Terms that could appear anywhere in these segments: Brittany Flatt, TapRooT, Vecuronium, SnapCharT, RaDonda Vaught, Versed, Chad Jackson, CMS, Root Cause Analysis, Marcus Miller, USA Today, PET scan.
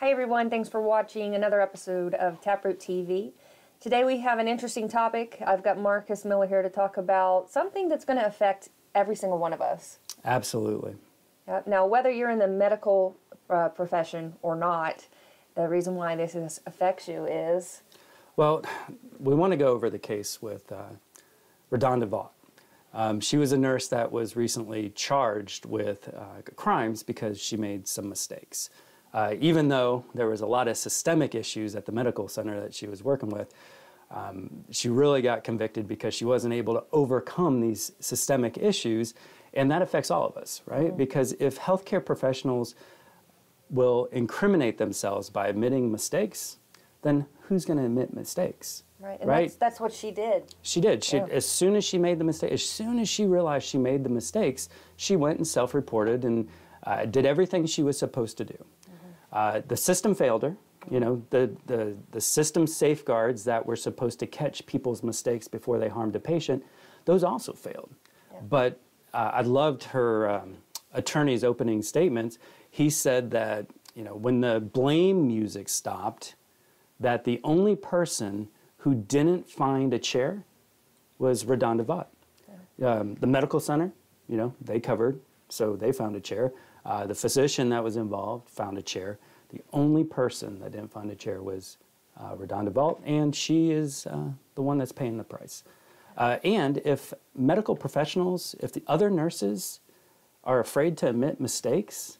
Hey everyone, thanks for watching another episode of TapRooT TV. Today we have an interesting topic. I've got Marcus Miller here to talk about something that's going to affect every single one of us. Absolutely. Now, whether you're in the medical profession or not, the reason why this affects you is? Well, we want to go over the case with RaDonda Vaught. She was a nurse that was recently charged with crimes because she made some mistakes. Even though there was a lot of systemic issues at the medical center that she was working with, she really got convicted because she wasn't able to overcome these systemic issues, and that affects all of us, right? Mm-hmm. Because if healthcare professionals will incriminate themselves by admitting mistakes, then who's going to admit mistakes? Right, and right? That's what she did. She did. She, yeah. As soon as she made the mistake, as soon as she realized she made the mistakes, she went and self-reported and did everything she was supposed to do. The system failed her. You know, the system safeguards that were supposed to catch people's mistakes before they harmed a patient, those also failed. Yeah. But I loved her attorney's opening statements. He said that, you know, when the blame music stopped, that the only person who didn't find a chair was RaDonda Vaught. Yeah. The medical center, you know, they covered, so they found a chair. The physician that was involved found a chair. The only person that didn't find a chair was RaDonda Vaught, and she is the one that's paying the price. And if medical professionals, if the other nurses are afraid to admit mistakes,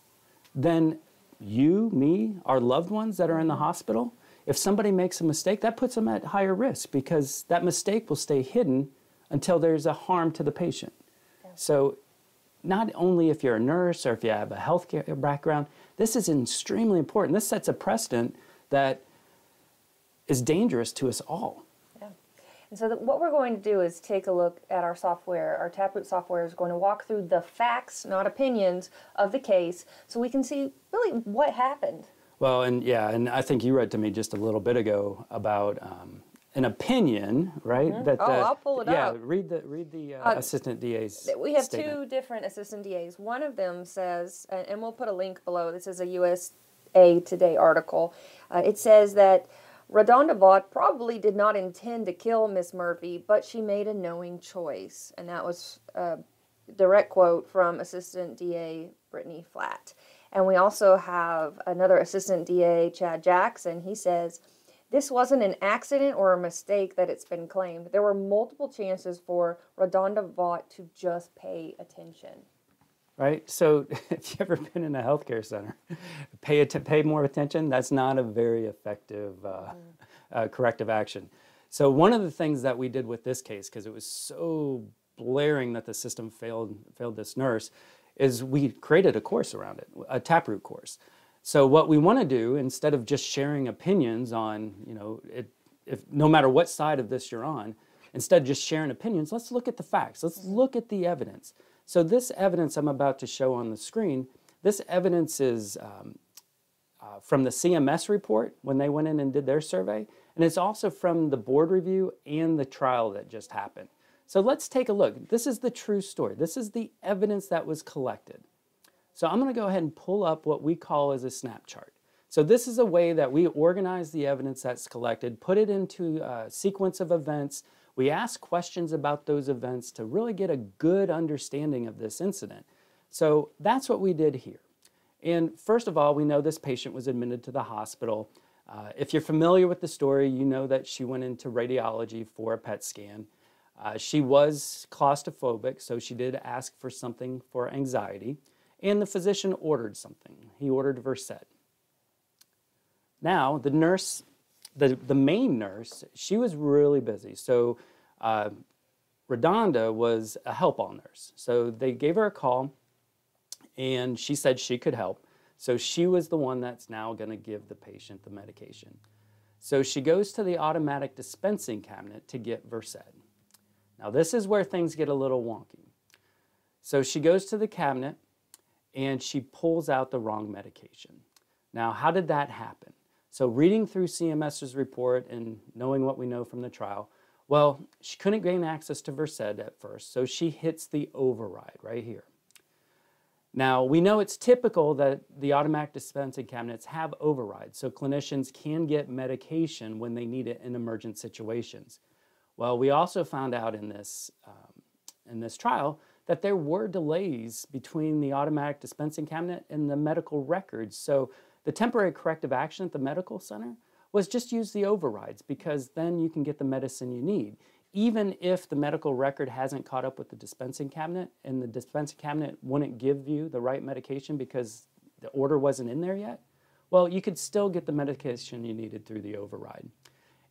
then you, me, our loved ones that are in the hospital, if somebody makes a mistake, that puts them at higher risk because that mistake will stay hidden until there's a harm to the patient. Yeah. So, not only if you're a nurse or if you have a healthcare background, this is extremely important. This sets a precedent that is dangerous to us all. Yeah. And so what we're going to do is take a look at our software. Our TapRooT software is going to walk through the facts, not opinions, of the case so we can see really what happened. Well, and yeah, and I think you read to me just a little bit ago about an opinion, right? Mm-hmm. That, I'll pull it up. Yeah, read the assistant DA's. We have statement. Two different assistant DAs. One of them says, and we'll put a link below. This is a USA Today article. It says that RaDonda Vaught probably did not intend to kill Miss Murphy, but she made a knowing choice, and that was a direct quote from assistant DA Brittany Flatt. And we also have another assistant DA, Chad Jackson. He says, "This wasn't an accident or a mistake that it's been claimed. There were multiple chances for RaDonda Vaught to just pay attention." Right? So if you've ever been in a healthcare center, pay more attention. That's not a very effective corrective action. So one of the things that we did with this case, because it was so blaring that the system failed this nurse, is we created a course around it, a TapRooT course. So what we want to do, instead of just sharing opinions on, you know, if no matter what side of this you're on, instead of just sharing opinions, let's look at the facts. Let's look at the evidence. So this evidence I'm about to show on the screen, this evidence is from the CMS report when they went in and did their survey, and it's also from the board review and the trial that just happened. So let's take a look. This is the true story. This is the evidence that was collected. So I'm going to go ahead and pull up what we call as a SnapCharT. So this is a way that we organize the evidence that's collected, put it into a sequence of events. We ask questions about those events to really get a good understanding of this incident. So that's what we did here. And first of all, we know this patient was admitted to the hospital. If you're familiar with the story, you know that she went into radiology for a PET scan. She was claustrophobic, so she did ask for something for anxiety. And the physician ordered something. He ordered Versed. Now, the nurse, the main nurse, she was really busy. So RaDonda was a help-all nurse. So they gave her a call, and she said she could help. So she was the one that's now going to give the patient the medication. So she goes to the automatic dispensing cabinet to get Versed. Now, this is where things get a little wonky. So she goes to the cabinet, and she pulls out the wrong medication. Now, how did that happen? So reading through CMS's report and knowing what we know from the trial, well, she couldn't gain access to Versed at first, so she hits the override right here. Now, we know it's typical that the automatic dispensing cabinets have overrides, so clinicians can get medication when they need it in emergent situations. Well, we also found out in this trial that there were delays between the automatic dispensing cabinet and the medical records. So the temporary corrective action at the medical center was just use the overrides, because then you can get the medicine you need. Even if the medical record hasn't caught up with the dispensing cabinet and the dispensing cabinet wouldn't give you the right medication because the order wasn't in there yet, well, you could still get the medication you needed through the override.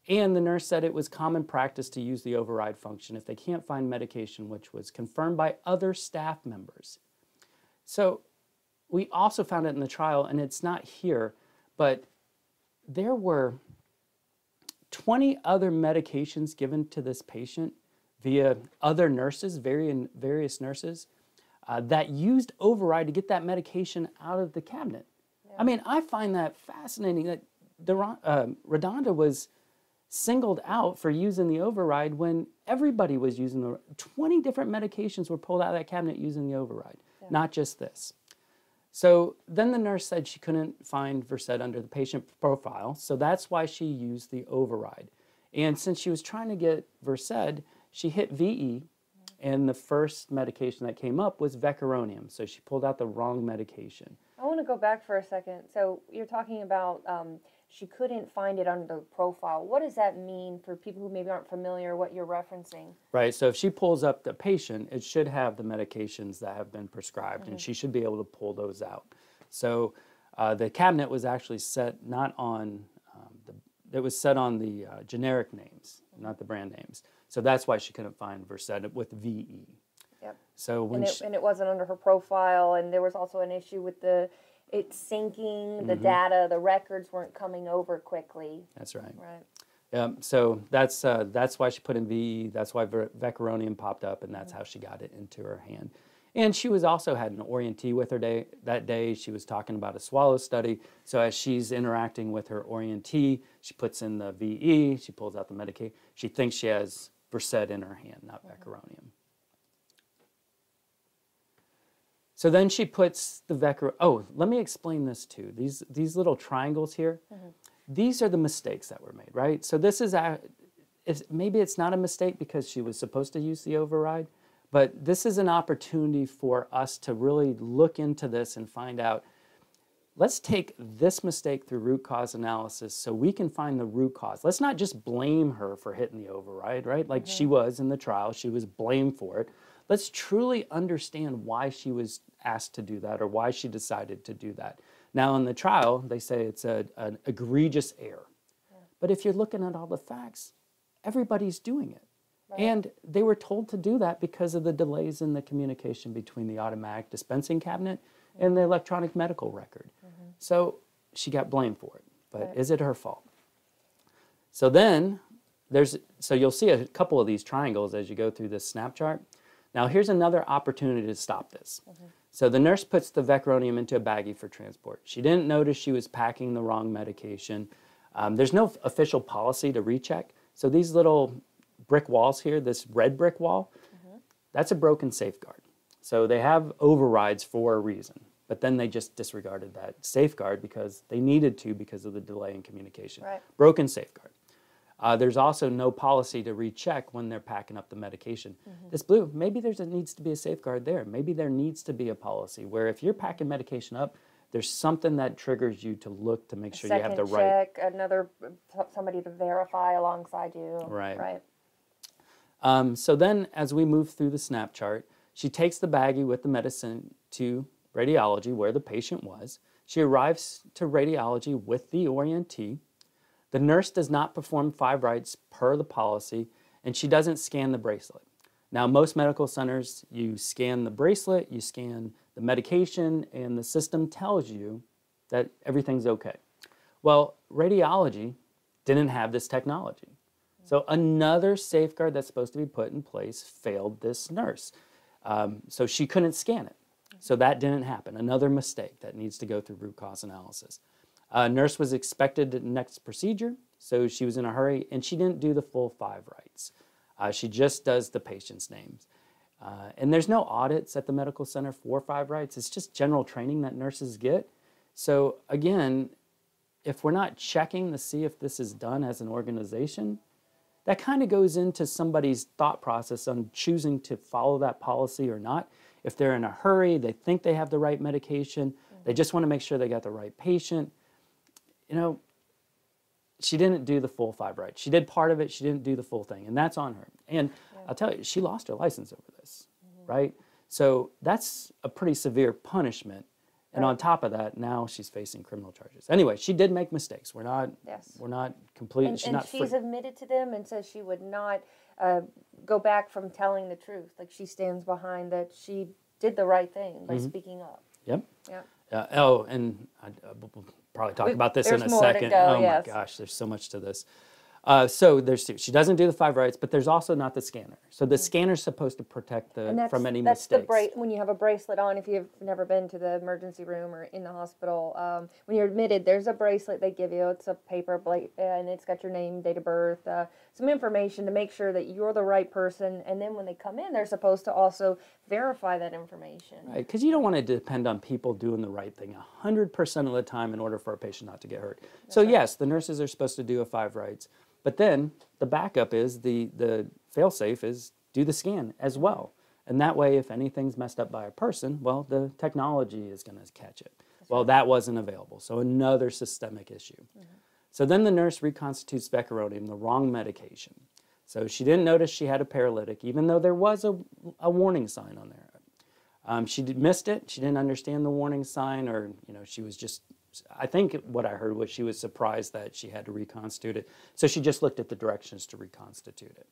And the nurse said it was common practice to use the override function if they can't find medication, which was confirmed by other staff members. So we also found it in the trial, and it's not here, but there were 20 other medications given to this patient via other nurses, various nurses, that used override to get that medication out of the cabinet. Yeah. I mean, I find that fascinating that RaDonda was singled out for using the override when everybody was using the 20 different medications were pulled out of that cabinet using the override, yeah. Not just this. So then the nurse said she couldn't find Versed under the patient profile, so that's why she used the override. And since she was trying to get Versed, she hit VE, and the first medication that came up was Vecuronium, so she pulled out the wrong medication. I want to go back for a second. So you're talking about she couldn't find it under the profile. What does that mean for people who maybe aren't familiar what you're referencing? Right, so if she pulls up the patient, it should have the medications that have been prescribed, mm-hmm. and she should be able to pull those out. So the cabinet was actually set not on, it was set on the generic names, not the brand names. So that's why she couldn't find Versed with VE. Yep. So when and it wasn't under her profile, and there was also an issue with it's syncing, the mm-hmm. data, the records weren't coming over quickly. That's right. Right. Yeah, so that's why she put in VE, that's why Vecuronium popped up, and that's mm-hmm. how she got it into her hand. And she was also had an orientee with her that day. She was talking about a swallow study. So as she's interacting with her orientee, she puts in the VE, she pulls out the medication. She thinks she has Versed in her hand, not mm-hmm. Vecuronium. So then she puts the oh, let me explain this too. These little triangles here, mm-hmm. these are the mistakes that were made, right? So this is, maybe it's not a mistake because she was supposed to use the override, but this is an opportunity for us to really look into this and find out, let's take this mistake through root cause analysis so we can find the root cause. Let's not just blame her for hitting the override, right? Like mm-hmm. she was in the trial, she was blamed for it. Let's truly understand why she was asked to do that or why she decided to do that. Now in the trial, they say it's an egregious error. Yeah. But if you're looking at all the facts, everybody's doing it. Right. And they were told to do that because of the delays in the communication between the automatic dispensing cabinet mm-hmm. and the electronic medical record. Mm-hmm. So she got blamed for it, but right. Is it her fault? So then, so you'll see a couple of these triangles as you go through this snap chart. Now here's another opportunity to stop this. Mm-hmm. So the nurse puts the Vecuronium into a baggie for transport. She didn't notice she was packing the wrong medication. There's no official policy to recheck. So these little brick walls here, this red brick wall, mm-hmm. that's a broken safeguard. So they have overrides for a reason, but then they just disregarded that safeguard because they needed to because of the delay in communication. Right. Broken safeguard. There's also no policy to recheck when they're packing up the medication. Mm-hmm. This blue, maybe there needs to be a safeguard there. Maybe there needs to be a policy where if you're packing medication up, there's something that triggers you to look to make sure you have the right. Somebody to verify alongside you. Right. Right. So then as we move through the snap chart, she takes the baggie with the medicine to radiology where the patient was. She arrives to radiology with the orientee. The nurse does not perform 5 rites per the policy, and she doesn't scan the bracelet. Now, most medical centers, you scan the bracelet, you scan the medication, and the system tells you that everything's okay. Well, radiology didn't have this technology. So another safeguard that's supposed to be put in place failed this nurse. So she couldn't scan it. So that didn't happen. Another mistake that needs to go through root cause analysis. Nurse was expected at the next procedure, so she was in a hurry, and she didn't do the full 5 rites. She just does the patient's names. And there's no audits at the medical center for FIVE rights. It's just general training that nurses get. So again, if we're not checking to see if this is done as an organization, that kind of goes into somebody's thought process on choosing to follow that policy or not. If they're in a hurry, they think they have the right medication, they just want to make sure they got the right patient. You know, she didn't do the full FIVE right. She did part of it, she didn't do the full thing, and that's on her. And I'll tell you, she lost her license over this, right? So that's a pretty severe punishment. And on top of that, now she's facing criminal charges. Anyway, she did make mistakes. We're not, we're not completely, she's admitted to them and says she would not go back from telling the truth. Like, she stands behind that she did the right thing by speaking up. Yep. Yep. Oh, and we'll probably talk about this in a second. Oh my gosh, there's so much to this. So there's, she doesn't do the FIVE rights, but there's also not the scanner. So the scanner's supposed to protect the, from any mistakes. That's when you have a bracelet on, if you've never been to the emergency room or in the hospital. When you're admitted, there's a bracelet they give you. It's a paper plate, and it's got your name, date of birth, some information to make sure that you're the right person. And then when they come in, they're supposed to also verify that information. Right, because you don't want to depend on people doing the right thing 100% of the time in order for a patient not to get hurt. So yes, the nurses are supposed to do a FIVE rights. But then the backup is, the fail-safe is do the scan as well. And that way, if anything's messed up by a person, well, the technology is going to catch it. Well, that wasn't available. So another systemic issue. So then the nurse reconstitutes Vecuronium, the wrong medication. So she didn't notice she had a paralytic, even though there was a warning sign on there. She missed it. She didn't understand the warning sign, or, you know, she was just, I think what I heard was she was surprised that she had to reconstitute it. So she just looked at the directions to reconstitute it.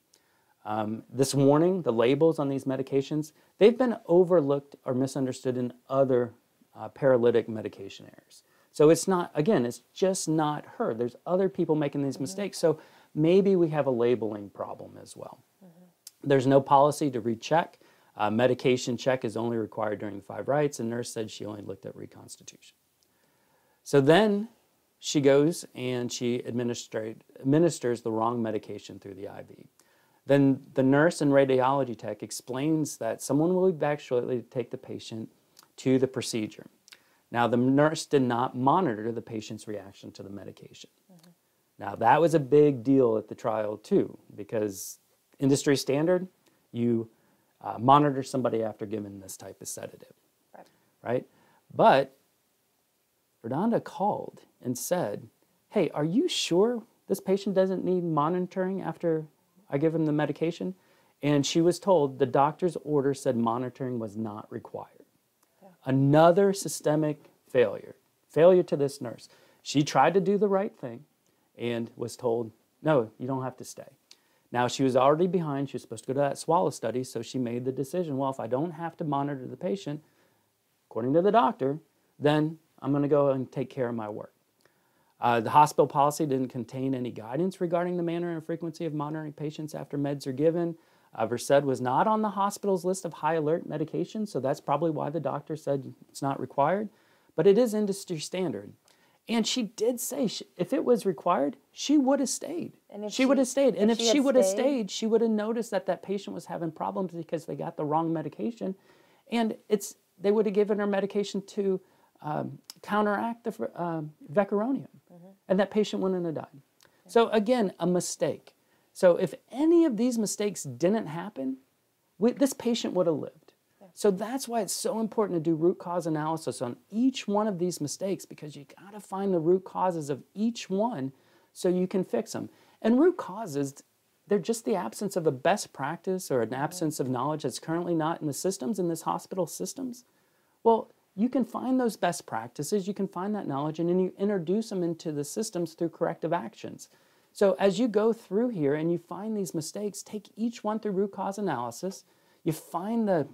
This warning, the labels on these medications, they've been overlooked or misunderstood in other paralytic medication errors. So it's not, again, it's just not her. There's other people making these mistakes. So maybe we have a labeling problem as well. There's no policy to recheck. Medication check is only required during the FIVE rights, and nurse said she only looked at reconstitution. So then she goes and she administers the wrong medication through the IV. Then the nurse and radiology tech explains that someone will be back shortly to take the patient to the procedure. Now, the nurse did not monitor the patient's reaction to the medication. Now, that was a big deal at the trial too, because industry standard, you monitor somebody after giving this type of sedative, right? But RaDonda called and said, hey, are you sure this patient doesn't need monitoring after I give him the medication? And she was told the doctor's order said monitoring was not required. Another systemic failure, to this nurse. She tried to do the right thing and was told, no, you don't have to stay. Now, she was already behind. She was supposed to go to that swallow study, so she made the decision, well, if I don't have to monitor the patient, according to the doctor, then I'm going to go and take care of my work. The hospital policy didn't contain any guidance regarding the manner and frequency of monitoring patients after meds are given. Versed was not on the hospital's list of high alert medications, so that's probably why the doctor said it's not required. But it is industry standard. And she did say if it was required, she would have stayed. She would have stayed. And if she would have stayed, she would have noticed that that patient was having problems because they got the wrong medication. And it's, they would have given her medication to counteract the Vecuronium, and that patient wouldn't have died. So again, a mistake. So if any of these mistakes didn't happen, this patient would have lived. So that's why it's so important to do root cause analysis on each one of these mistakes, because you got to find the root causes of each one so you can fix them. And root causes, they're just the absence of a best practice or an absence of knowledge that's currently not in the systems, in this hospital systems. Well, you can find those best practices, you can find that knowledge, and then you introduce them into the systems through corrective actions. So as you go through here and you find these mistakes, take each one through root cause analysis, you find the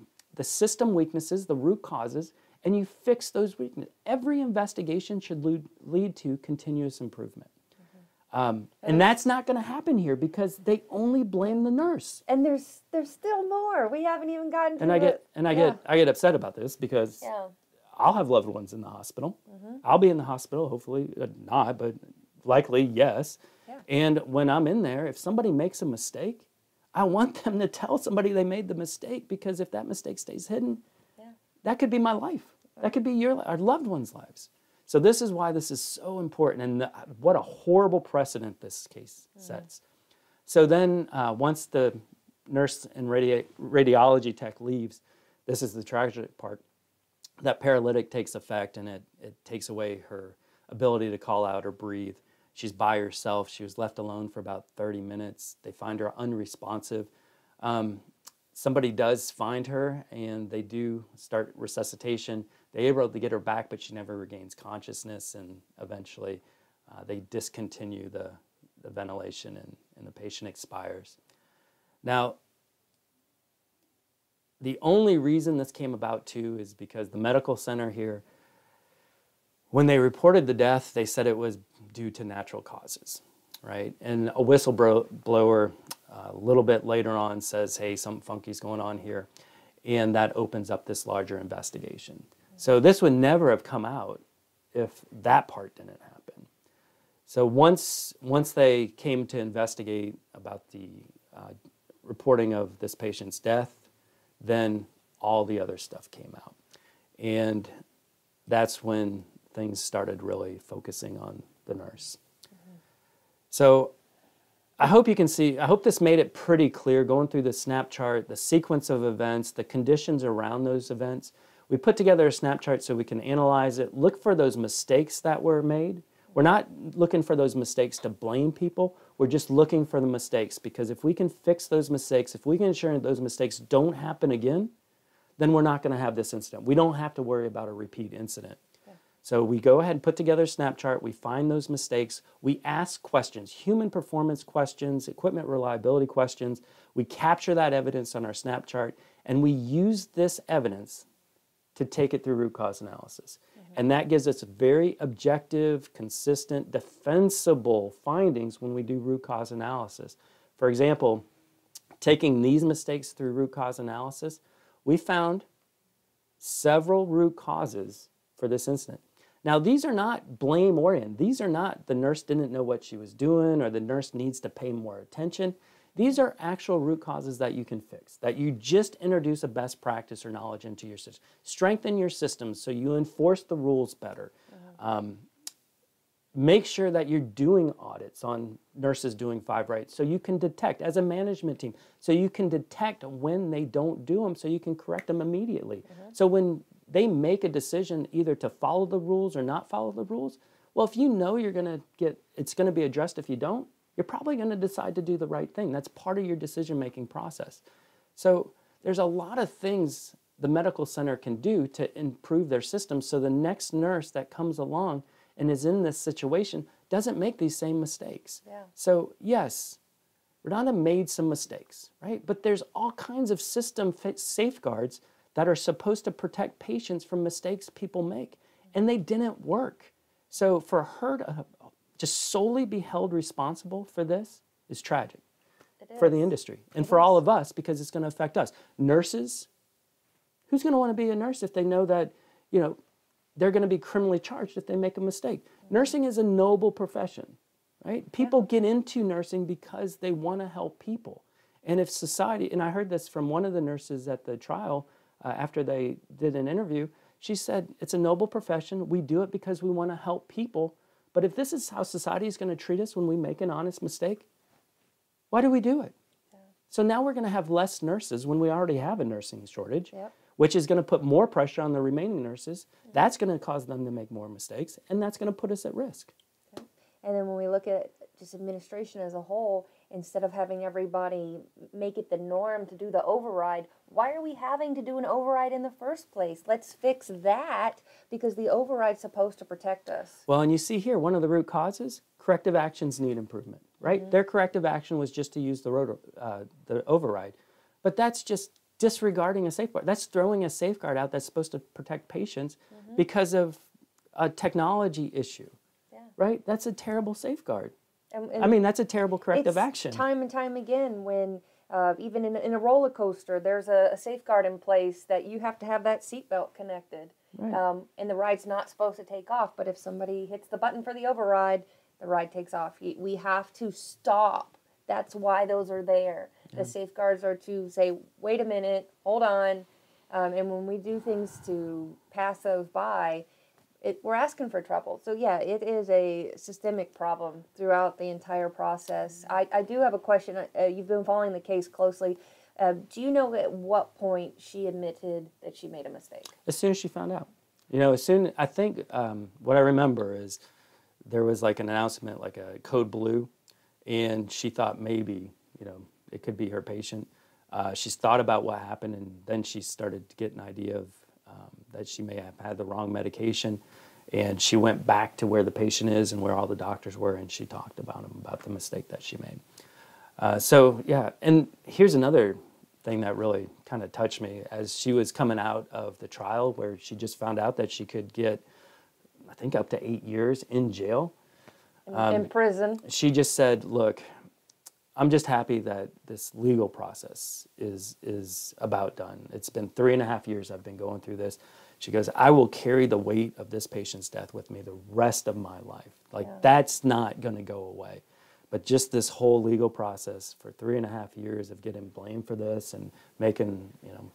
system weaknesses, the root causes, and you fix those weaknesses. Every investigation should lead to continuous improvement. And that's not going to happen here because they only blame the nurse. And there's still more. We haven't even gotten to I get upset about this because I'll have loved ones in the hospital. I'll be in the hospital, hopefully not, but likely yes. And when I'm in there, if somebody makes a mistake, I want them to tell somebody they made the mistake, because if that mistake stays hidden, that could be my life. That could be your, our loved ones' lives. So this is why this is so important, and the, what a horrible precedent this case sets. So then once the nurse and radiology tech leaves, this is the tragic part, that paralytic takes effect, and it takes away her ability to call out or breathe. She's by herself. She was left alone for about 30 minutes. They find her unresponsive. Somebody does find her, and they do start resuscitation. They're able to get her back, but she never regains consciousness, and eventually they discontinue the ventilation, and the patient expires. Now, the only reason this came about, too, is because the medical center here, when they reported the death, they said it was due to natural causes, right? And a whistleblower a little bit later on says, hey, something funky's going on here, and that opens up this larger investigation. So this would never have come out if that part didn't happen. So once they came to investigate about the reporting of this patient's death, then all the other stuff came out. And that's when things started really focusing on the nurse. So I hope you can see, I hope this made it pretty clear, going through the snap chart, the sequence of events, the conditions around those events. We put together a snap chart so we can analyze it, look for those mistakes that were made. We're not looking for those mistakes to blame people. We're just looking for the mistakes, because if we can fix those mistakes, if we can ensure that those mistakes don't happen again, then we're not going to have this incident. We don't have to worry about a repeat incident. Yeah. So we go ahead and put together a SnapChart. We find those mistakes. We ask questions, human performance questions, equipment reliability questions. We capture that evidence on our SnapChart, and we use this evidence to take it through root cause analysis. And that gives us very objective, consistent, defensible findings when we do root cause analysis. For example, taking these mistakes through root cause analysis, we found several root causes for this incident. Now, these are not blame-oriented. These are not the nurse didn't know what she was doing, or the nurse needs to pay more attention. These are actual root causes that you can fix, that you just introduce a best practice or knowledge into your system. Strengthen your systems so you enforce the rules better. Make sure that you're doing audits on nurses doing 5 rights so you can detect, as a management team, so you can detect when they don't do them so you can correct them immediately. So when they make a decision either to follow the rules or not follow the rules, well, if you know you're going to get, it's going to be addressed if you don't, you're probably going to decide to do the right thing. That's part of your decision-making process. So there's a lot of things the medical center can do to improve their system so the next nurse that comes along and is in this situation doesn't make these same mistakes. So yes, RaDonda made some mistakes, right? But there's all kinds of system safeguards that are supposed to protect patients from mistakes people make, and they didn't work. So for her to just solely be held responsible for this is tragic for the industry and for all of us, because it's going to affect us. Nurses, who's going to want to be a nurse if they know that, you know, they're going to be criminally charged if they make a mistake? Nursing is a noble profession, right? People get into nursing because they want to help people. And if society, and I heard this from one of the nurses at the trial after they did an interview, she said, it's a noble profession. We do it because we want to help people. But if this is how society is going to treat us when we make an honest mistake, why do we do it? So now we're going to have less nurses when we already have a nursing shortage, which is going to put more pressure on the remaining nurses. That's going to cause them to make more mistakes, and that's going to put us at risk. And then when we look at just administration as a whole, instead of having everybody make it the norm to do the override, why are we having to do an override in the first place? Let's fix that, because the override's supposed to protect us. Well, and you see here, one of the root causes, corrective actions need improvement, right? Their corrective action was just to use the override. But that's just disregarding a safeguard. That's throwing a safeguard out that's supposed to protect patients because of a technology issue, right? That's a terrible safeguard. And I mean, that's a terrible corrective action. Time and time again, when even in a roller coaster, there's a safeguard in place that you have to have that seatbelt connected, and the ride's not supposed to take off. But if somebody hits the button for the override, the ride takes off. We have to stop. That's why those are there. The safeguards are to say, wait a minute, hold on. And when we do things to pass those by, we're asking for trouble. So yeah, it is a systemic problem throughout the entire process. I do have a question. You've been following the case closely. Do you know at what point she admitted that she made a mistake? As soon as she found out. You know, as soon, I think what I remember is there was like an announcement, like a code blue, and she thought maybe, you know, it could be her patient. She's thought about what happened, and then she started to get an idea of that she may have had the wrong medication, and she went back to where the patient is and where all the doctors were, and she talked about them, about the mistake that she made. So yeah, and here's another thing that really kind of touched me. As she was coming out of the trial where she just found out that she could get, I think, up to 8 years in jail. In prison. She just said, look, I'm just happy that this legal process is about done. It's been 3.5 years I've been going through this. She goes, I will carry the weight of this patient's death with me the rest of my life. Like, yeah, that's not going to go away. But just this whole legal process for 3.5 years of getting blamed for this and making, you know,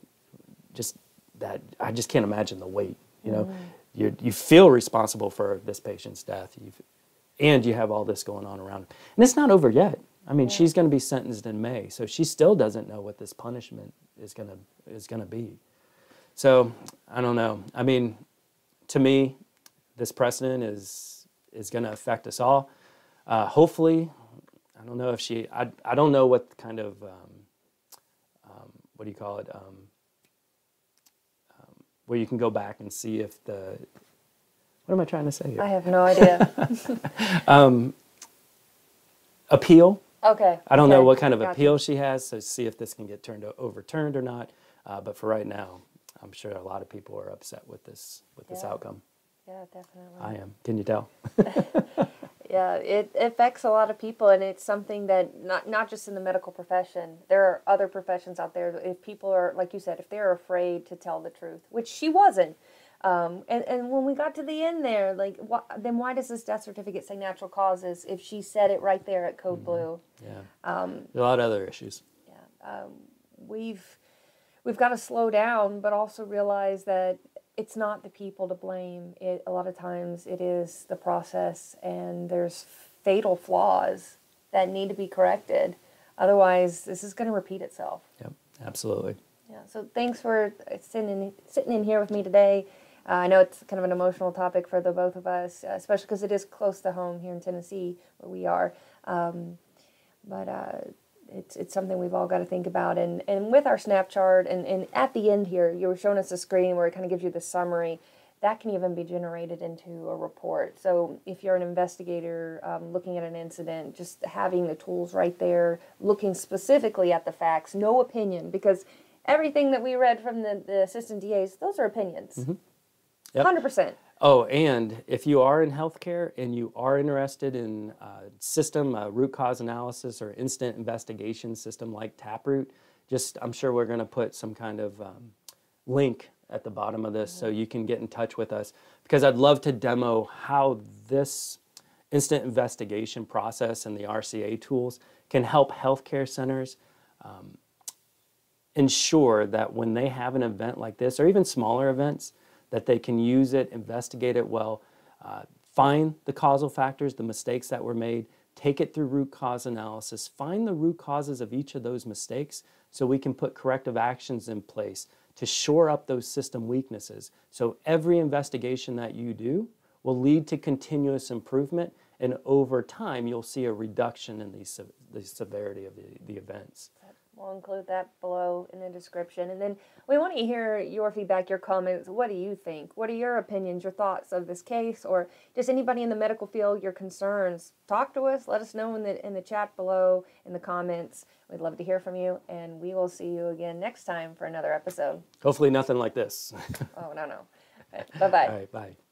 just that, I just can't imagine the weight. You know, you feel responsible for this patient's death, and you have all this going on around it. And it's not over yet. I mean, she's going to be sentenced in May, so she still doesn't know what this punishment is going to be. So I don't know. I mean, to me, this precedent is going to affect us all. Hopefully, I don't know if she. I don't know what kind of what do you call it? Where you can go back and see if the. What am I trying to say here? I have no idea. Appeal. Okay. I don't know what kind of appeal she has, so see if this can get overturned or not. But for right now, I'm sure a lot of people are upset with this outcome. Yeah, definitely. I am. Can you tell? Yeah, it affects a lot of people, and it's something that not just in the medical profession. There are other professions out there. If people are, like you said, if they're afraid to tell the truth, which she wasn't. And when we got to the end there, like, then why does this death certificate say natural causes if she said it right there at Code Blue? Yeah, a lot of other issues. Yeah, we've got to slow down, but also realize that it's not the people to blame. A lot of times it is the process, and there's fatal flaws that need to be corrected. Otherwise, this is going to repeat itself. Yep, absolutely. Yeah. So thanks for sitting in here with me today. I know it's kind of an emotional topic for the both of us, especially because it is close to home here in Tennessee, where we are. But it's something we've all got to think about. And with our SnapCharT, and at the end here, you were showing us a screen where it kind of gives you the summary. That can even be generated into a report. So if you're an investigator looking at an incident, just having the tools right there, looking specifically at the facts, no opinion, because everything that we read from the assistant DAs, those are opinions. 100%. Oh, and if you are in healthcare and you are interested in root cause analysis or instant investigation system like TapRooT, I'm sure we're going to put some kind of link at the bottom of this so you can get in touch with us, because I'd love to demo how this instant investigation process and the RCA tools can help healthcare centers ensure that when they have an event like this, or even smaller events, that they can use it, investigate it well, find the causal factors, the mistakes that were made, take it through root cause analysis, find the root causes of each of those mistakes so we can put corrective actions in place to shore up those system weaknesses. So every investigation that you do will lead to continuous improvement, and over time you'll see a reduction in the severity of the events. We'll include that below in the description. And then we want to hear your feedback, your comments. What do you think? What are your opinions, your thoughts of this case, or just anybody in the medical field, your concerns? Talk to us. Let us know in the chat below, in the comments. We'd love to hear from you, and we will see you again next time for another episode. Hopefully nothing like this. Oh, no, no. All right, bye-bye. All right, bye.